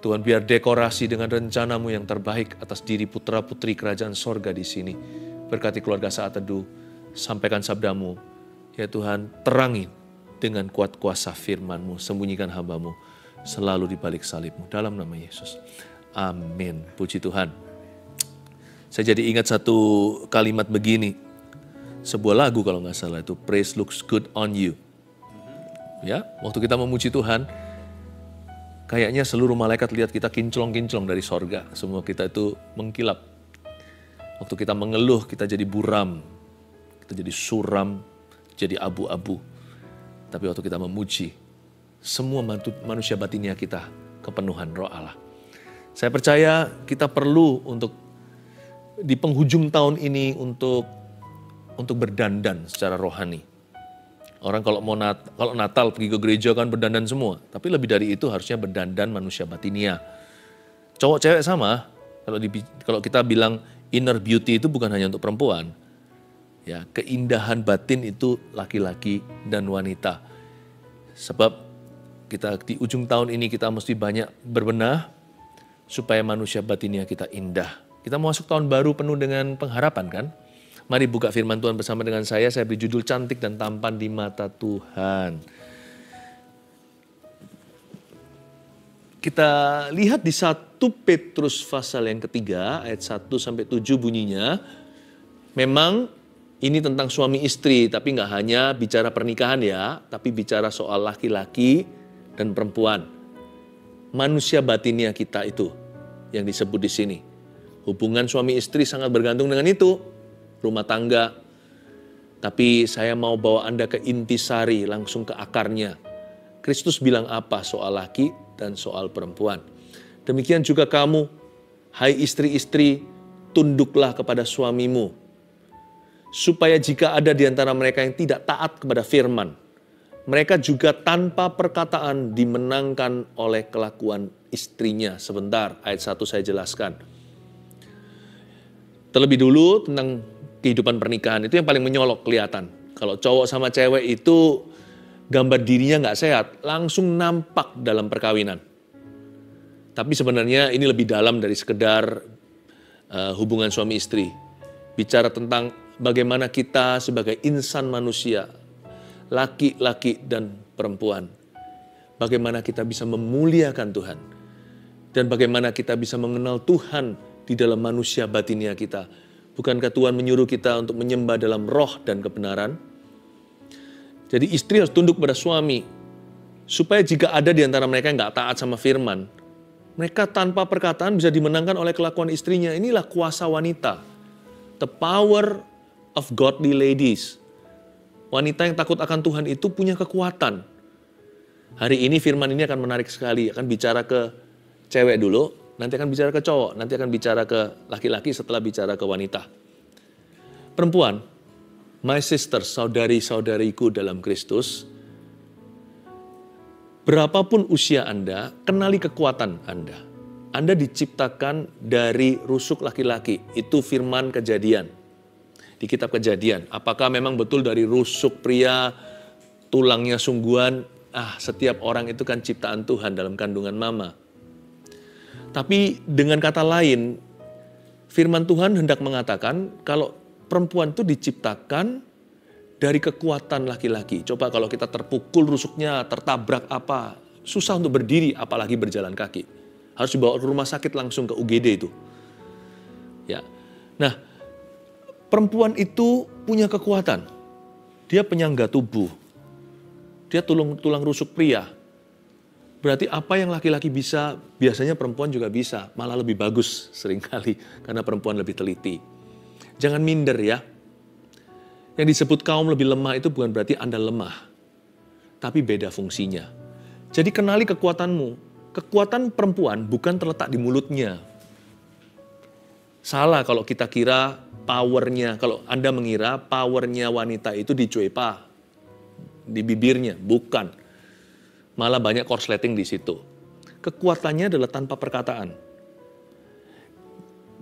Tuhan, biar dekorasi dengan rencana-Mu yang terbaik atas diri putra-putri kerajaan sorga di sini. Berkati keluarga Saat Teduh, sampaikan sabdamu. Ya Tuhan, terangi dengan kuat kuasa firman-Mu, sembunyikan hamba-Mu selalu di balik salib-Mu. Dalam nama Yesus. Amin. Puji Tuhan. Saya jadi ingat satu kalimat begini. Sebuah lagu kalau nggak salah itu, Praise Looks Good On You. Ya, waktu kita memuji Tuhan, kayaknya seluruh malaikat lihat kita kinclong-kinclong dari sorga. Semua kita itu mengkilap. Waktu kita mengeluh, kita jadi buram. Kita jadi suram, jadi abu-abu. Tapi waktu kita memuji, semua manusia batinnya kita kepenuhan Roh Allah. Saya percaya kita perlu untuk di penghujung tahun ini untuk berdandan secara rohani. Orang kalau Natal pergi ke gereja kan berdandan semua. Tapi lebih dari itu harusnya berdandan manusia batinia. Cowok cewek sama. Kalau kita bilang inner beauty itu bukan hanya untuk perempuan. Ya, keindahan batin itu laki-laki dan wanita. Sebab kita di ujung tahun ini kita mesti banyak berbenah supaya manusia batinia kita indah. Kita mau masuk tahun baru penuh dengan pengharapan kan? Mari buka firman Tuhan bersama dengan saya beri judul Cantik dan Tampan di Mata Tuhan. Kita lihat di 1 Petrus pasal yang ketiga, ayat 1-7 bunyinya. Memang ini tentang suami istri, tapi nggak hanya bicara pernikahan ya, tapi bicara soal laki-laki dan perempuan. Manusia batinnya kita itu yang disebut di sini. Hubungan suami istri sangat bergantung dengan itu. Rumah tangga, tapi saya mau bawa Anda ke intisari, langsung ke akarnya. Kristus bilang apa soal laki dan soal perempuan. Demikian juga kamu, hai istri-istri, tunduklah kepada suamimu, supaya jika ada di antara mereka yang tidak taat kepada firman, mereka juga tanpa perkataan dimenangkan oleh kelakuan istrinya. Sebentar, ayat 1 saya jelaskan. Terlebih dulu tentang kehidupan pernikahan itu yang paling menyolok kelihatan. Kalau cowok sama cewek itu gambar dirinya nggak sehat, langsung nampak dalam perkawinan. Tapi sebenarnya ini lebih dalam dari sekedar hubungan suami istri. Bicara tentang bagaimana kita sebagai insan manusia, laki-laki dan perempuan. Bagaimana kita bisa memuliakan Tuhan. Dan bagaimana kita bisa mengenal Tuhan di dalam manusia batinnya kita. Bukankah Tuhan menyuruh kita untuk menyembah dalam roh dan kebenaran? Jadi istri harus tunduk pada suami. Supaya jika ada di antara mereka yang nggak taat sama firman, mereka tanpa perkataan bisa dimenangkan oleh kelakuan istrinya. Inilah kuasa wanita. The power of godly ladies. Wanita yang takut akan Tuhan itu punya kekuatan. Hari ini firman ini akan menarik sekali. Akan bicara ke cewek dulu. Nanti akan bicara ke cowok, nanti akan bicara ke laki-laki setelah bicara ke wanita. Perempuan, my sister, saudari-saudariku dalam Kristus, berapapun usia Anda, kenali kekuatan Anda. Anda diciptakan dari rusuk laki-laki, itu firman Kejadian. Di kitab Kejadian, apakah memang betul dari rusuk pria, tulangnya sungguhan, setiap orang itu kan ciptaan Tuhan dalam kandungan mama. Tapi dengan kata lain, firman Tuhan hendak mengatakan kalau perempuan itu diciptakan dari kekuatan laki-laki. Coba kalau kita terpukul rusuknya, tertabrak apa, susah untuk berdiri apalagi berjalan kaki. Harus dibawa ke rumah sakit langsung ke UGD itu. Ya. Nah, perempuan itu punya kekuatan. Dia penyangga tubuh. Dia tulang rusuk pria. Berarti apa yang laki-laki bisa, biasanya perempuan juga bisa. Malah lebih bagus seringkali, karena perempuan lebih teliti. Jangan minder ya. Yang disebut kaum lebih lemah itu bukan berarti Anda lemah. Tapi beda fungsinya. Jadi kenali kekuatanmu. Kekuatan perempuan bukan terletak di mulutnya. Salah kalau kita kira powernya, kalau Anda mengira powernya wanita itu di cuepa, di bibirnya, bukan. Malah banyak korsleting di situ. Kekuatannya adalah tanpa perkataan.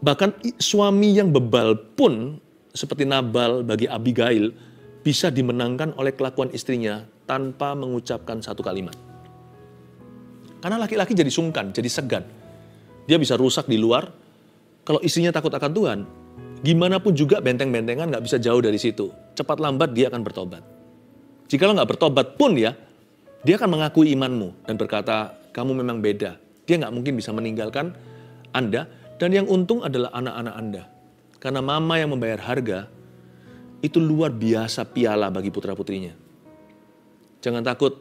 Bahkan suami yang bebal pun, seperti Nabal bagi Abigail, bisa dimenangkan oleh kelakuan istrinya tanpa mengucapkan satu kalimat. Karena laki-laki jadi sungkan, jadi segan. Dia bisa rusak di luar, kalau istrinya takut akan Tuhan, gimana pun juga benteng-bentengan nggak bisa jauh dari situ. Cepat lambat dia akan bertobat. Jikalau nggak bertobat pun ya, dia akan mengakui imanmu dan berkata, kamu memang beda. Dia nggak mungkin bisa meninggalkan Anda, dan yang untung adalah anak-anak Anda. Karena mama yang membayar harga, itu luar biasa piala bagi putra-putrinya. Jangan takut,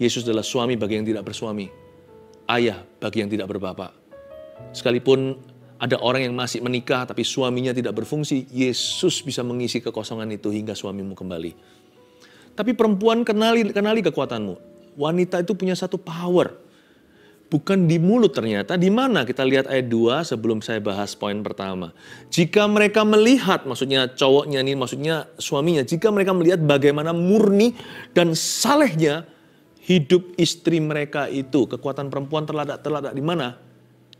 Yesus adalah suami bagi yang tidak bersuami, ayah bagi yang tidak berbapak. Sekalipun ada orang yang masih menikah tapi suaminya tidak berfungsi, Yesus bisa mengisi kekosongan itu hingga suamimu kembali. Tapi perempuan, kenali kekuatanmu. Wanita itu punya satu power. Bukan di mulut ternyata, di mana? Kita lihat ayat 2 sebelum saya bahas poin pertama. Jika mereka melihat, maksudnya cowoknya ini, maksudnya suaminya, jika mereka melihat bagaimana murni dan salehnya hidup istri mereka itu. Kekuatan perempuan terletak di mana?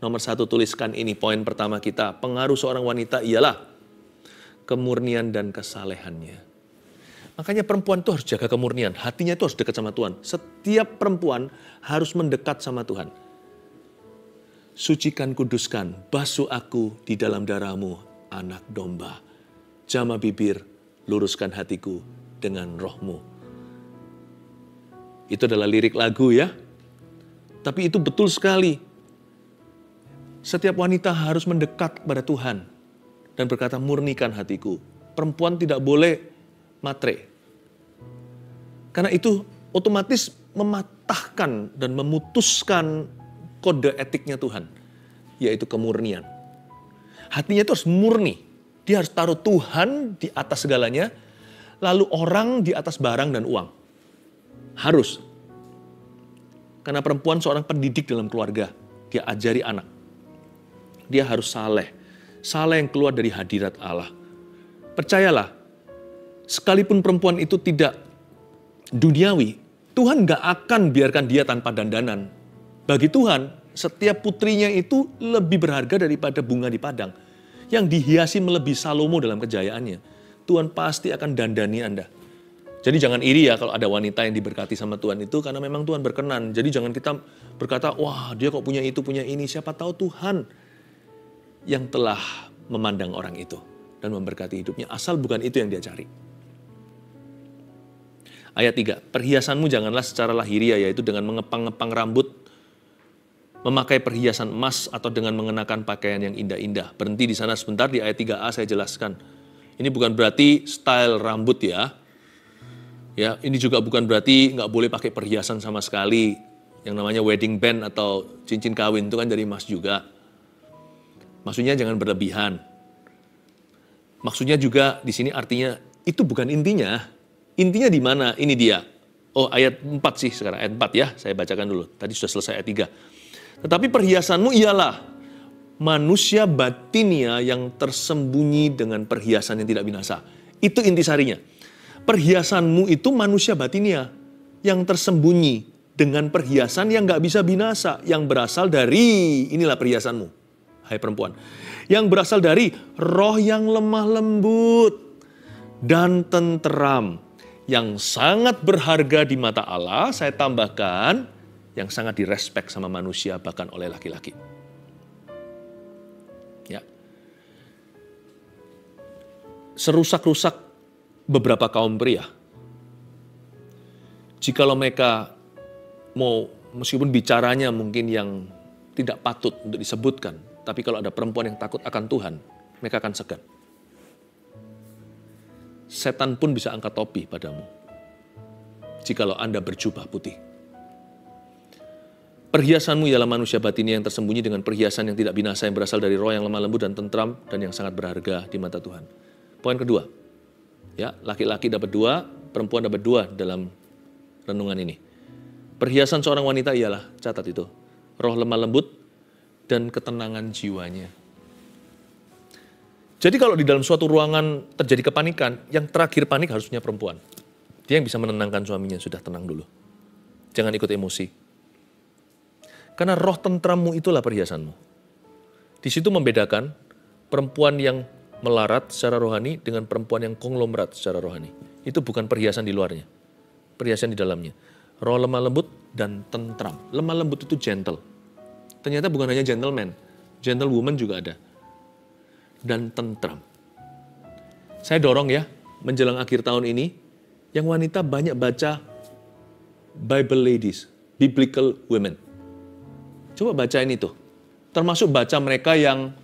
Nomor 1, tuliskan ini poin pertama kita. Pengaruh seorang wanita ialah kemurnian dan kesalehannya. Makanya perempuan itu harus jaga kemurnian. Hatinya itu harus dekat sama Tuhan. Setiap perempuan harus mendekat sama Tuhan. Sucikan, kuduskan, basuh aku di dalam darahmu, anak domba. Jama bibir, luruskan hatiku dengan rohmu. Itu adalah lirik lagu ya. Tapi itu betul sekali. Setiap wanita harus mendekat kepada Tuhan dan berkata, murnikan hatiku. Perempuan tidak boleh matre. Karena itu otomatis mematahkan dan memutuskan kode etiknya Tuhan, yaitu kemurnian. Hatinya itu harus murni. Dia harus taruh Tuhan di atas segalanya, lalu orang di atas barang dan uang. Harus. Karena perempuan seorang pendidik dalam keluarga. Dia ajari anak. Dia harus saleh. Saleh yang keluar dari hadirat Allah. Percayalah, sekalipun perempuan itu tidak duniawi, Tuhan gak akan biarkan dia tanpa dandanan. Bagi Tuhan, setiap putrinya itu lebih berharga daripada bunga di padang, yang dihiasi melebihi Salomo dalam kejayaannya. Tuhan pasti akan dandani Anda. Jadi jangan iri ya kalau ada wanita yang diberkati sama Tuhan itu, karena memang Tuhan berkenan. Jadi jangan kita berkata, wah dia kok punya itu, punya ini. Siapa tahu Tuhan yang telah memandang orang itu dan memberkati hidupnya, asal bukan itu yang dia cari. Ayat 3, perhiasanmu janganlah secara lahiriah, yaitu dengan mengepang-ngepang rambut, memakai perhiasan emas, atau dengan mengenakan pakaian yang indah-indah. Berhenti di sana sebentar, di ayat 3a saya jelaskan. Ini bukan berarti style rambut ya. Ya, ini juga bukan berarti nggak boleh pakai perhiasan sama sekali. Yang namanya wedding band atau cincin kawin itu kan dari emas juga. Maksudnya jangan berlebihan. Maksudnya juga di sini artinya itu bukan intinya. Intinya di mana? Ini dia. Oh, ayat 4 sih sekarang. Ayat 4 ya, saya bacakan dulu. Tadi sudah selesai ayat 3. Tetapi perhiasanmu ialah manusia batinia yang tersembunyi dengan perhiasan yang tidak binasa. Itu intisarinya. Perhiasanmu itu manusia batinia yang tersembunyi dengan perhiasan yang nggak bisa binasa, yang berasal dari, inilah perhiasanmu. Hai perempuan, yang berasal dari roh yang lemah lembut dan tenteram, yang sangat berharga di mata Allah, saya tambahkan, yang sangat direspek sama manusia, bahkan oleh laki-laki. Ya. Serusak-rusak beberapa kaum pria, jikalau mereka mau, meskipun bicaranya mungkin yang tidak patut untuk disebutkan, tapi kalau ada perempuan yang takut akan Tuhan, mereka akan segan. Setan pun bisa angkat topi padamu, jikalau Anda berjubah putih. Perhiasanmu ialah manusia batinia yang tersembunyi dengan perhiasan yang tidak binasa, yang berasal dari roh yang lemah lembut dan tentram, dan yang sangat berharga di mata Tuhan. Poin kedua, ya, laki-laki dapat 2, perempuan dapat 2 dalam renungan ini. Perhiasan seorang wanita ialah, catat itu, roh lemah lembut dan ketenangan jiwanya. Jadi kalau di dalam suatu ruangan terjadi kepanikan, yang terakhir panik harusnya perempuan. Dia yang bisa menenangkan suaminya, sudah tenang dulu. Jangan ikut emosi. Karena roh tentrammu itulah perhiasanmu. Di situ membedakan perempuan yang melarat secara rohani dengan perempuan yang konglomerat secara rohani. Itu bukan perhiasan di luarnya, perhiasan di dalamnya. Roh lemah lembut dan tentram. Lemah lembut itu gentle. Ternyata bukan hanya gentleman, gentlewoman juga ada. Dan tentram. Saya dorong ya, menjelang akhir tahun ini, yang wanita banyak baca Bible ladies, biblical women. Coba bacain itu. Termasuk baca mereka yang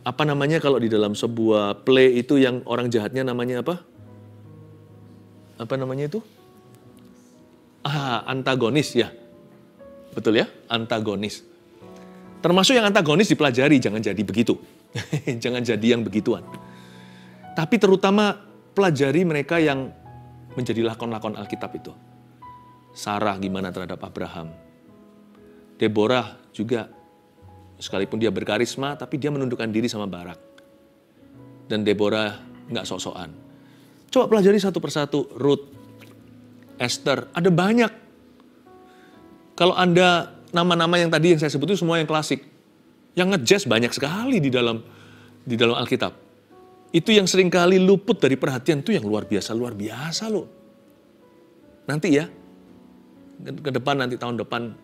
apa namanya kalau di dalam sebuah play itu yang orang jahatnya namanya apa? Apa namanya itu? Ah, antagonis ya. Betul ya? Antagonis. Termasuk yang antagonis dipelajari, jangan jadi begitu. Jangan jadi yang begituan. Tapi terutama pelajari mereka yang menjadi lakon-lakon Alkitab itu. Sarah gimana terhadap Abraham. Deborah juga. Sekalipun dia berkarisma, tapi dia menundukkan diri sama Barak. Dan Deborah nggak sok-sokan. Coba pelajari satu persatu. Ruth, Esther, ada banyak. Kalau Anda, nama-nama yang tadi yang saya sebut itu semua yang klasik. Yang nge-jazz banyak sekali di dalam Alkitab. Itu yang seringkali luput dari perhatian itu yang luar biasa loh. Nanti ya, ke depan nanti tahun depan,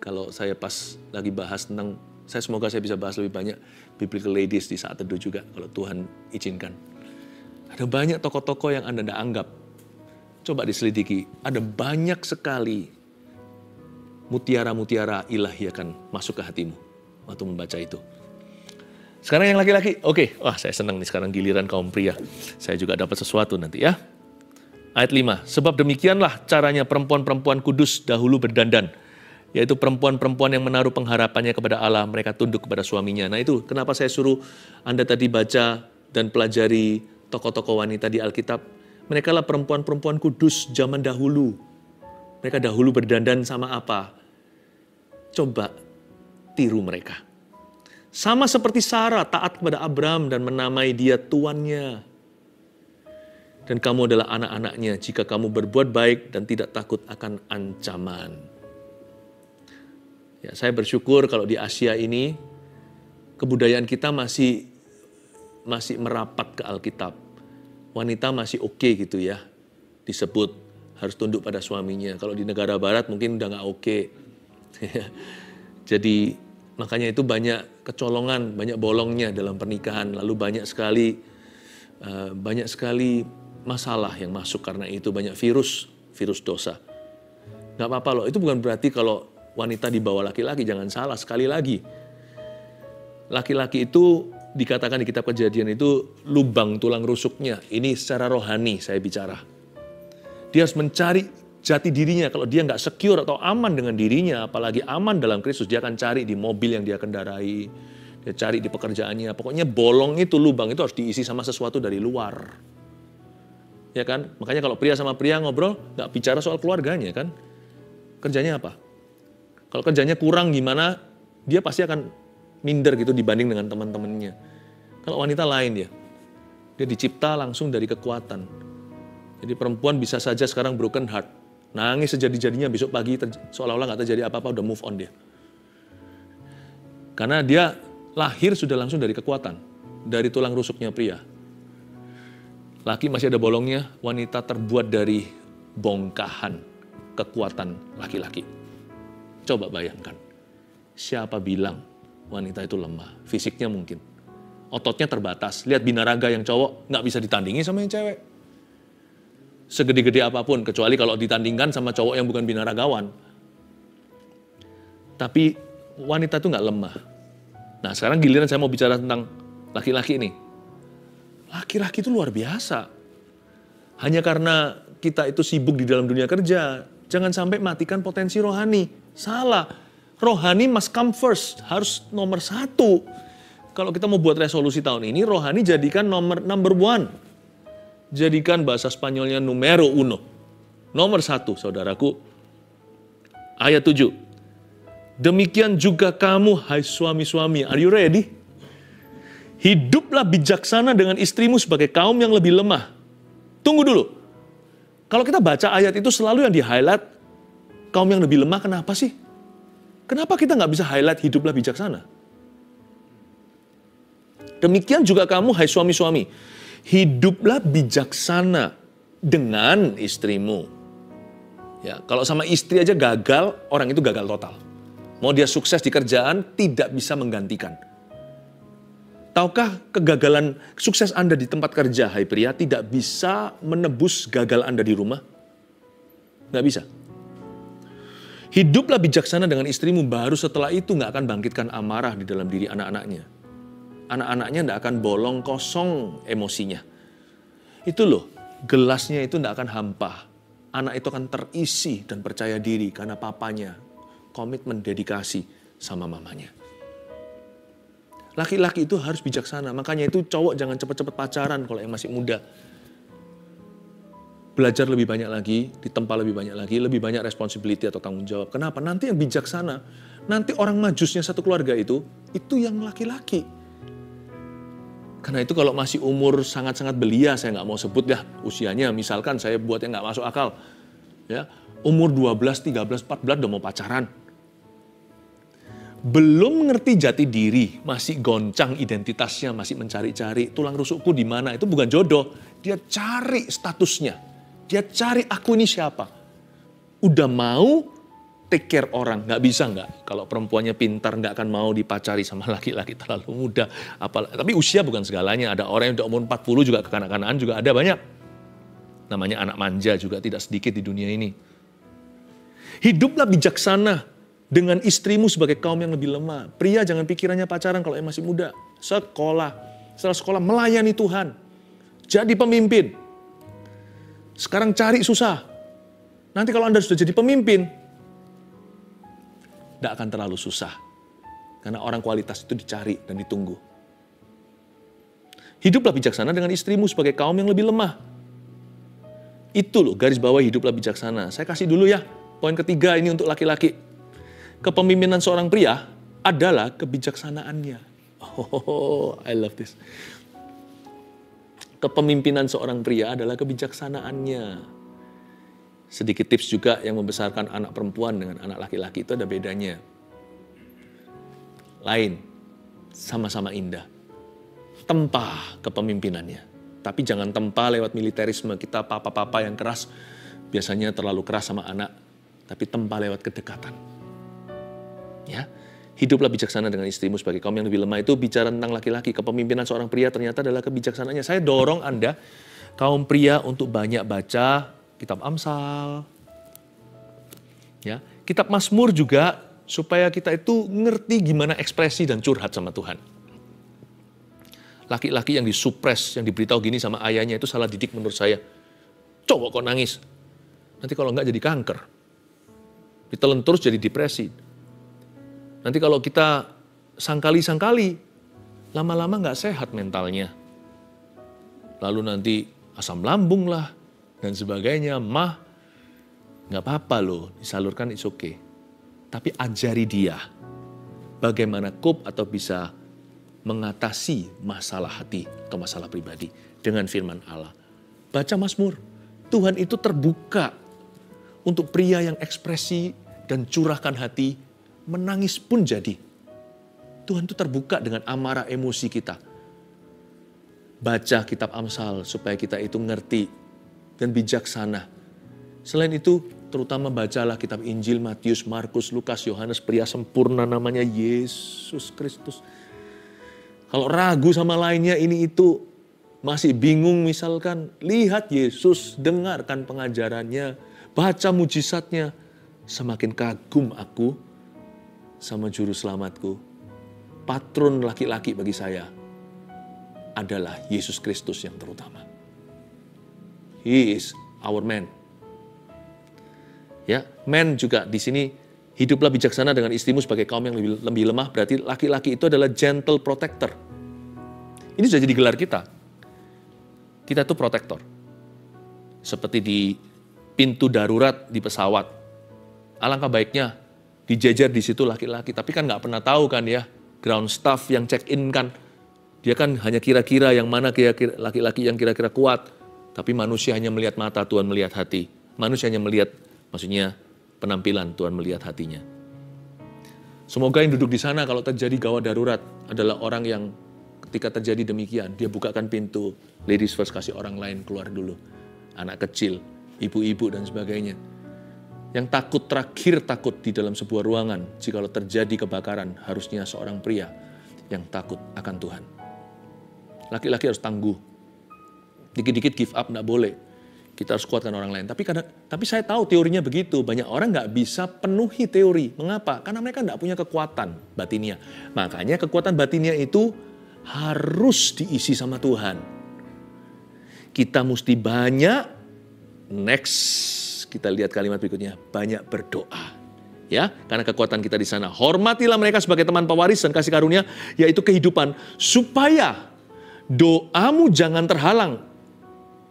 kalau saya pas lagi bahas tentang semoga saya bisa bahas lebih banyak biblical ladies di saat teduh juga, kalau Tuhan izinkan. Ada banyak tokoh-tokoh yang Anda tidak anggap. Coba diselidiki, ada banyak sekali mutiara-mutiara ilahi akan masuk ke hatimu waktu membaca itu. Sekarang yang laki-laki, oke. Wah, saya senang nih sekarang giliran kaum pria. Saya juga dapat sesuatu nanti ya. Ayat 5, sebab demikianlah caranya perempuan-perempuan kudus dahulu berdandan. Yaitu perempuan-perempuan yang menaruh pengharapannya kepada Allah, mereka tunduk kepada suaminya. Nah itu kenapa saya suruh Anda tadi baca dan pelajari tokoh-tokoh wanita di Alkitab. Mereka lah perempuan-perempuan kudus zaman dahulu. Mereka dahulu berdandan sama apa? Coba tiru mereka. Sama seperti Sarah taat kepada Abram dan menamai dia tuannya. Dan kamu adalah anak-anaknya jika kamu berbuat baik dan tidak takut akan ancaman. Ya, saya bersyukur kalau di Asia ini kebudayaan kita masih merapat ke Alkitab. Wanita masih oke gitu ya. Disebut harus tunduk pada suaminya. Kalau di negara barat mungkin udah nggak oke. Jadi makanya itu banyak kecolongan, banyak bolongnya dalam pernikahan. Lalu banyak sekali masalah yang masuk karena itu, banyak virus dosa. Nggak apa-apa loh. Itu bukan berarti kalau wanita di bawah laki-laki, jangan salah. Sekali lagi, laki-laki itu dikatakan di kitab Kejadian itu lubang tulang rusuknya. Ini secara rohani saya bicara. Dia harus mencari jati dirinya. Kalau dia nggak secure atau aman dengan dirinya, apalagi aman dalam Kristus, dia akan cari di mobil yang dia kendarai, dia cari di pekerjaannya. Pokoknya bolong itu, lubang itu harus diisi sama sesuatu dari luar. Ya kan? Makanya kalau pria sama pria ngobrol, nggak bicara soal keluarganya kan. Kerjanya apa? Kalau kerjanya kurang gimana, dia pasti akan minder gitu dibanding dengan teman-temannya. Kalau wanita lain dia dicipta langsung dari kekuatan. Jadi perempuan bisa saja sekarang broken heart. Nangis sejadi-jadinya, besok pagi seolah-olah gak terjadi apa-apa, udah move on dia. Karena dia lahir sudah langsung dari kekuatan, dari tulang rusuknya pria. Laki masih ada bolongnya, wanita terbuat dari bongkahan kekuatan laki-laki. Coba bayangkan, siapa bilang wanita itu lemah? Fisiknya mungkin, ototnya terbatas. Lihat binaraga yang cowok, nggak bisa ditandingi sama yang cewek. Segede-gede apapun, kecuali kalau ditandingkan sama cowok yang bukan binaragawan. Tapi wanita itu nggak lemah. Nah sekarang giliran saya mau bicara tentang laki-laki ini. Laki-laki itu luar biasa. Hanya karena kita itu sibuk di dalam dunia kerja, jangan sampai matikan potensi rohani. Salah, rohani must come first, harus nomor satu. Kalau kita mau buat resolusi tahun ini, rohani jadikan number one. Jadikan bahasa Spanyolnya numero uno. Nomor satu, saudaraku. Ayat 7. Demikian juga kamu, hai suami-suami. Are you ready? Hiduplah bijaksana dengan istrimu sebagai kaum yang lebih lemah. Tunggu dulu. Kalau kita baca ayat itu selalu yang di-highlight, kaum yang lebih lemah, kenapa sih? Kenapa kita nggak bisa highlight hiduplah bijaksana? Demikian juga kamu, hai suami-suami. Hiduplah bijaksana dengan istrimu. Ya, kalau sama istri aja gagal, orang itu gagal total. Mau dia sukses di kerjaan, tidak bisa menggantikan. Tahukah kegagalan sukses Anda di tempat kerja, hai pria, tidak bisa menebus gagal Anda di rumah? Nggak bisa. Hiduplah bijaksana dengan istrimu, baru setelah itu nggak akan bangkitkan amarah di dalam diri anak-anaknya. Anak-anaknya nggak akan bolong kosong emosinya. Itu loh, gelasnya itu nggak akan hampa. Anak itu akan terisi dan percaya diri karena papanya komitmen dedikasi sama mamanya. Laki-laki itu harus bijaksana, makanya itu cowok jangan cepat-cepat pacaran kalau yang masih muda. Belajar lebih banyak lagi, ditempa lebih banyak lagi, lebih banyak responsibility atau tanggung jawab. Kenapa? Nanti yang bijaksana, nanti orang majusnya satu keluarga itu yang laki-laki. Karena itu kalau masih umur sangat-sangat belia, saya nggak mau sebut ya usianya, misalkan saya buat yang nggak masuk akal. Ya, umur 12, 13, 14 udah mau pacaran. Belum ngerti jati diri, masih goncang identitasnya, masih mencari-cari tulang rusukku di mana. Itu bukan jodoh, dia cari statusnya, dia cari aku ini siapa. Udah mau take care orang, nggak bisa nggak? Kalau perempuannya pintar nggak akan mau dipacari sama laki-laki terlalu muda. Apalagi, tapi usia bukan segalanya, ada orang yang udah umur 40 juga kekanak-kanakan juga ada banyak. Namanya anak manja juga tidak sedikit di dunia ini. Hiduplah bijaksana dengan istrimu sebagai kaum yang lebih lemah. Pria jangan pikirannya pacaran kalau yang masih muda. Sekolah, setelah sekolah melayani Tuhan. Jadi pemimpin. Sekarang cari susah. Nanti kalau Anda sudah jadi pemimpin, tidak akan terlalu susah. Karena orang kualitas itu dicari dan ditunggu. Hiduplah bijaksana dengan istrimu sebagai kaum yang lebih lemah. Itu loh garis bawah hiduplah bijaksana. Saya kasih dulu ya, poin ketiga ini untuk laki-laki. Kepemimpinan seorang pria adalah kebijaksanaannya. Oh, I love this. Kepemimpinan seorang pria adalah kebijaksanaannya. Sedikit tips juga yang membesarkan anak perempuan dengan anak laki-laki itu ada bedanya. Lain, sama-sama indah. Tempa kepemimpinannya. Tapi jangan tempa lewat militerisme. Kita papa-papa yang keras, biasanya terlalu keras sama anak. Tapi tempa lewat kedekatan. Ya, hiduplah bijaksana dengan istrimu sebagai kaum yang lebih lemah. Itu bicara tentang laki-laki. Kepemimpinan seorang pria ternyata adalah kebijaksanaannya. Saya dorong Anda, kaum pria, untuk banyak baca kitab Amsal. Ya, kitab Mazmur juga, supaya kita itu ngerti gimana ekspresi dan curhat sama Tuhan. Laki-laki yang disupres, yang diberitahu gini sama ayahnya, itu salah didik menurut saya. Coba kok nangis. Nanti kalau enggak jadi kanker. Ditelan terus jadi depresi. Nanti kalau kita sangkali-sangkali, lama-lama nggak sehat mentalnya. Lalu nanti asam lambung lah, dan sebagainya, mah. Nggak apa-apa loh, disalurkan it's okay. Tapi ajari dia bagaimana cope atau bisa mengatasi masalah hati atau masalah pribadi dengan firman Allah. Baca Mazmur, Tuhan itu terbuka untuk pria yang ekspresi dan curahkan hati. Menangis pun jadi. Tuhan itu terbuka dengan amarah emosi kita. Baca kitab Amsal supaya kita itu ngerti dan bijaksana. Selain itu, terutama bacalah kitab Injil, Matius, Markus, Lukas, Yohanes, pria sempurna namanya Yesus Kristus. Kalau ragu sama lainnya ini itu, masih bingung misalkan, lihat Yesus, dengarkan pengajarannya, baca mujizatnya, semakin kagum aku sama juru selamatku. Patron laki-laki bagi saya adalah Yesus Kristus yang terutama. He is our man. Ya, man juga di sini hiduplah bijaksana dengan istrimu sebagai kaum yang lebih lemah, berarti laki-laki itu adalah gentle protector. Ini sudah jadi gelar kita. Kita tuh protektor. Seperti di pintu darurat di pesawat. Alangkah baiknya dijejer di situ laki-laki, tapi kan nggak pernah tahu kan ya, ground staff yang check-in kan, dia kan hanya kira-kira yang mana laki-laki yang kira-kira kuat, tapi manusia hanya melihat mata, Tuhan melihat hati. Manusia hanya melihat, maksudnya penampilan, Tuhan melihat hatinya. Semoga yang duduk di sana kalau terjadi gawat darurat adalah orang yang ketika terjadi demikian, dia bukakan pintu, ladies first, kasih orang lain keluar dulu. Anak kecil, ibu-ibu dan sebagainya. Yang takut terakhir takut di dalam sebuah ruangan, jikalau terjadi kebakaran, harusnya seorang pria yang takut akan Tuhan. Laki-laki harus tangguh. Dikit-dikit give up nggak boleh. Kita harus kuatkan orang lain. Tapi saya tahu teorinya begitu. Banyak orang nggak bisa penuhi teori. Mengapa? Karena mereka nggak punya kekuatan batinnya. Makanya kekuatan batinnya itu harus diisi sama Tuhan. Kita mesti banyak. Next. Kita lihat kalimat berikutnya, banyak berdoa. Ya, karena kekuatan kita di sana. Hormatilah mereka sebagai teman pewaris dan kasih karunia, yaitu kehidupan. Supaya doamu jangan terhalang.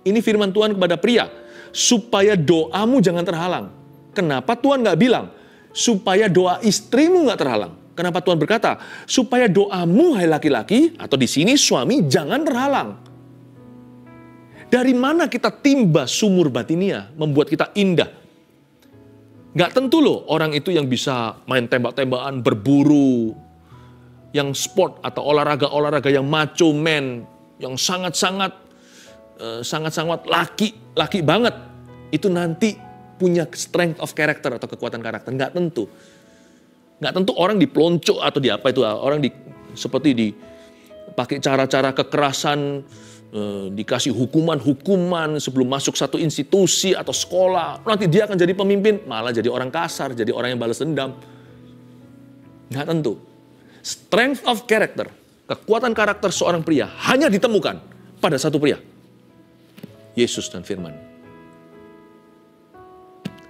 Ini firman Tuhan kepada pria. Supaya doamu jangan terhalang. Kenapa Tuhan nggak bilang? Supaya doa istrimu nggak terhalang. Kenapa Tuhan berkata? Supaya doamu, hai laki-laki, atau di sini suami, jangan terhalang. Dari mana kita timba sumur batinia membuat kita indah? Nggak tentu loh orang itu yang bisa main tembak-tembakan, berburu, yang sport atau olahraga-olahraga yang macho man, yang sangat-sangat laki-laki banget. Itu nanti punya strength of character atau kekuatan karakter. Nggak tentu. Nggak tentu orang dipelonco atau di apa itu, orang seperti dipakai cara-cara kekerasan, dikasih hukuman-hukuman sebelum masuk satu institusi atau sekolah, nanti dia akan jadi pemimpin, malah jadi orang kasar, jadi orang yang balas dendam. Nggak tentu. Strength of character, kekuatan karakter seorang pria hanya ditemukan pada satu pria, Yesus dan firman.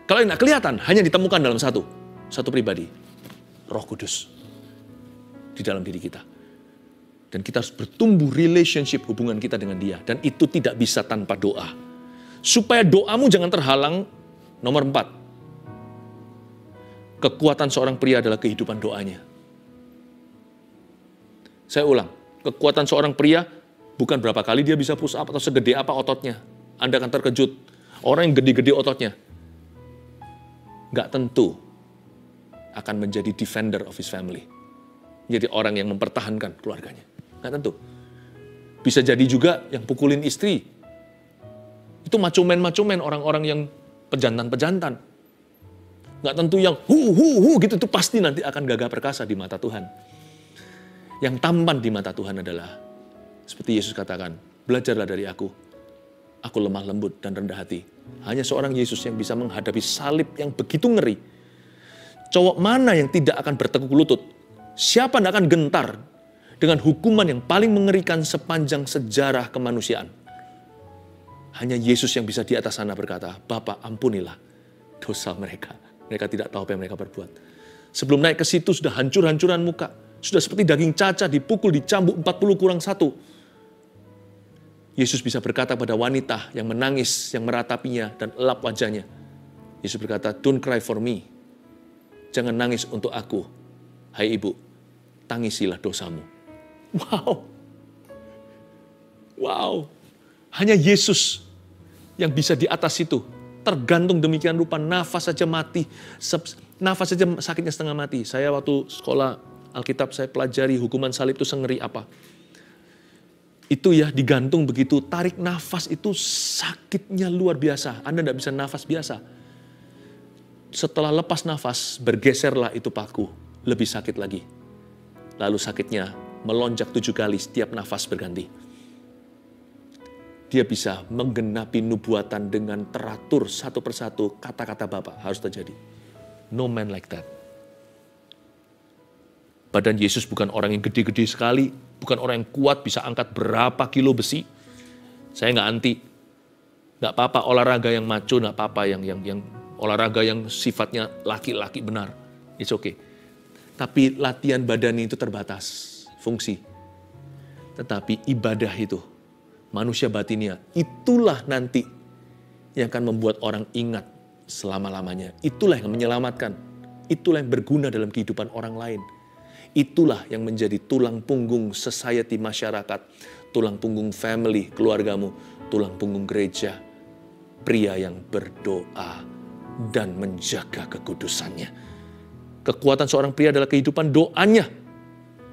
Kalau yang nggak kelihatan, hanya ditemukan dalam satu pribadi, Roh Kudus di dalam diri kita. Dan kita harus bertumbuh relationship hubungan kita dengan dia. Dan itu tidak bisa tanpa doa. Supaya doamu jangan terhalang, nomor 4. Kekuatan seorang pria adalah kehidupan doanya. Saya ulang, kekuatan seorang pria bukan berapa kali dia bisa push up atau segede apa ototnya. Anda akan terkejut. Orang yang gede-gede ototnya, nggak tentu akan menjadi defender of his family. Jadi orang yang mempertahankan keluarganya. Nggak tentu. Bisa jadi juga yang pukulin istri. Itu macumen-macumen, orang-orang yang pejantan-pejantan. Nggak tentu yang gitu, itu pasti nanti akan gagah perkasa di mata Tuhan. Yang tampan di mata Tuhan adalah, seperti Yesus katakan, belajarlah dari aku lemah lembut dan rendah hati. Hanya seorang Yesus yang bisa menghadapi salib yang begitu ngeri. Cowok mana yang tidak akan bertekuk lutut? Siapa yang akan gentar dengan hukuman yang paling mengerikan sepanjang sejarah kemanusiaan? Hanya Yesus yang bisa di atas sana berkata, Bapa ampunilah dosa mereka. Mereka tidak tahu apa yang mereka perbuat. Sebelum naik ke situ sudah hancur-hancuran muka. Sudah seperti daging caca dipukul, dicambuk 40 kurang 1. Yesus bisa berkata pada wanita yang menangis, yang meratapinya dan elap wajahnya. Yesus berkata, don't cry for me. Jangan nangis untuk aku. Hai ibu, tangisilah dosamu. Wow. Wow. Hanya Yesus yang bisa di atas itu. Tergantung demikian rupa, nafas saja mati. Nafas saja sakitnya setengah mati. Saya waktu sekolah Alkitab, saya pelajari hukuman salib itu sengeri apa. Itu ya digantung begitu, tarik nafas itu sakitnya luar biasa. Anda tidak bisa nafas biasa. Setelah lepas nafas, bergeserlah itu paku. Lebih sakit lagi. Lalu sakitnya melonjak 7 kali setiap nafas berganti. Dia bisa menggenapi nubuatan dengan teratur satu persatu kata-kata Bapa harus terjadi. No man like that. Badan Yesus bukan orang yang gede-gede sekali, bukan orang yang kuat bisa angkat berapa kilo besi. Saya nggak anti, nggak apa-apa olahraga yang macho, nggak apa-apa yang olahraga yang sifatnya laki-laki benar. It's okay. Tapi latihan badannya itu terbatas fungsi. Tetapi ibadah itu, manusia batinnya, itulah nanti yang akan membuat orang ingat selama-lamanya. Itulah yang menyelamatkan. Itulah yang berguna dalam kehidupan orang lain. Itulah yang menjadi tulang punggung society masyarakat, tulang punggung family, keluargamu, tulang punggung gereja. Pria yang berdoa dan menjaga kekudusannya. Kekuatan seorang pria adalah kehidupan doanya.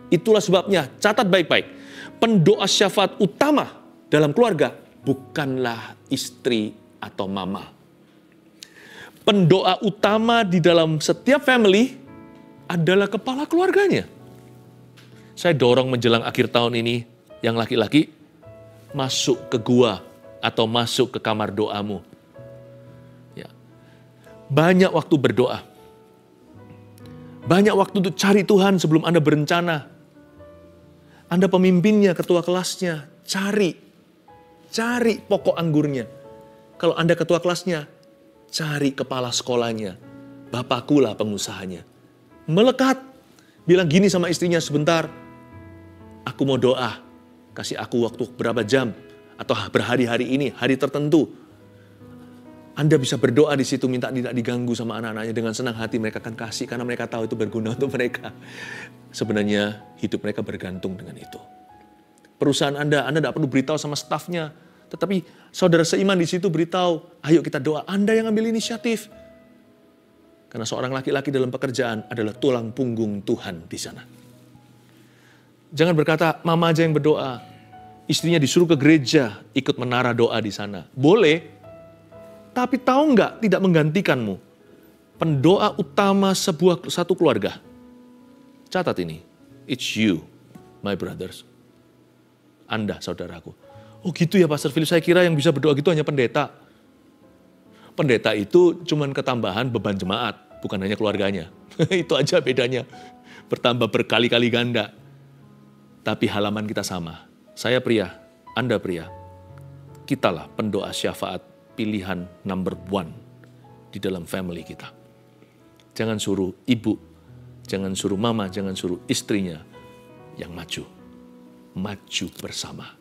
Itulah sebabnya, catat baik-baik. Pendoa syafaat utama dalam keluarga bukanlah istri atau mama. pendoa utama di dalam setiap family adalah kepala keluarganya. Saya dorong menjelang akhir tahun ini, yang laki-laki, masuk ke gua atau masuk ke kamar doamu. Ya. Banyak waktu berdoa. Banyak waktu untuk cari Tuhan sebelum Anda berencana. Anda pemimpinnya, ketua kelasnya, cari pokok anggurnya. Kalau Anda ketua kelasnya, cari kepala sekolahnya. Bapakkulah pengusahanya. Melekat, bilang gini sama istrinya, sebentar, aku mau doa, kasih aku waktu berapa jam, atau berhari-hari ini, hari tertentu. Anda bisa berdoa di situ, minta tidak diganggu sama anak-anaknya, dengan senang hati mereka akan kasih, karena mereka tahu itu berguna untuk mereka. Sebenarnya hidup mereka bergantung dengan itu. Perusahaan Anda tidak perlu beritahu sama stafnya, tetapi saudara seiman di situ beritahu, ayo kita doa, Anda yang ambil inisiatif. Karena seorang laki-laki dalam pekerjaan adalah tulang punggung Tuhan di sana. Jangan berkata, mama aja yang berdoa, istrinya disuruh ke gereja, ikut menara doa di sana. Boleh, tapi tahu nggak tidak menggantikanmu. Pendoa utama satu keluarga. Catat ini. It's you, my brothers. Anda, saudaraku. Oh gitu ya Pastor Philip, saya kira yang bisa berdoa gitu hanya pendeta. Pendeta itu cuman ketambahan beban jemaat, bukan hanya keluarganya. Itu aja bedanya. Bertambah berkali-kali ganda. Tapi halaman kita sama. Saya pria, Anda pria. Kitalah pendoa syafaat pilihan number 1 di dalam family kita. Jangan suruh ibu, jangan suruh mama, jangan suruh istrinya yang maju. Maju bersama.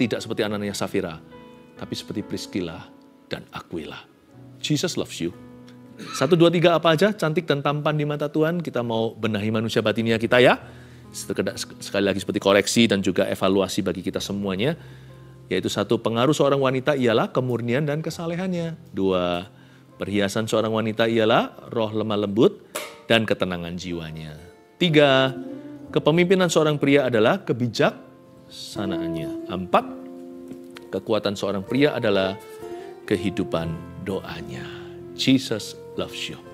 Tidak seperti anaknya Safira, tapi seperti Priscilla dan Aquila. Jesus loves you. 1, 2, 3 apa aja, cantik dan tampan di mata Tuhan. Kita mau benahi manusia batinia kita ya. Sekali lagi seperti koreksi dan juga evaluasi bagi kita semuanya. Yaitu 1, pengaruh seorang wanita ialah kemurnian dan kesalehannya. 2, perhiasan seorang wanita ialah roh lemah lembut dan ketenangan jiwanya. 3, kepemimpinan seorang pria adalah kebijaksanaannya. 4, kekuatan seorang pria adalah kehidupan doanya. Jesus loves you.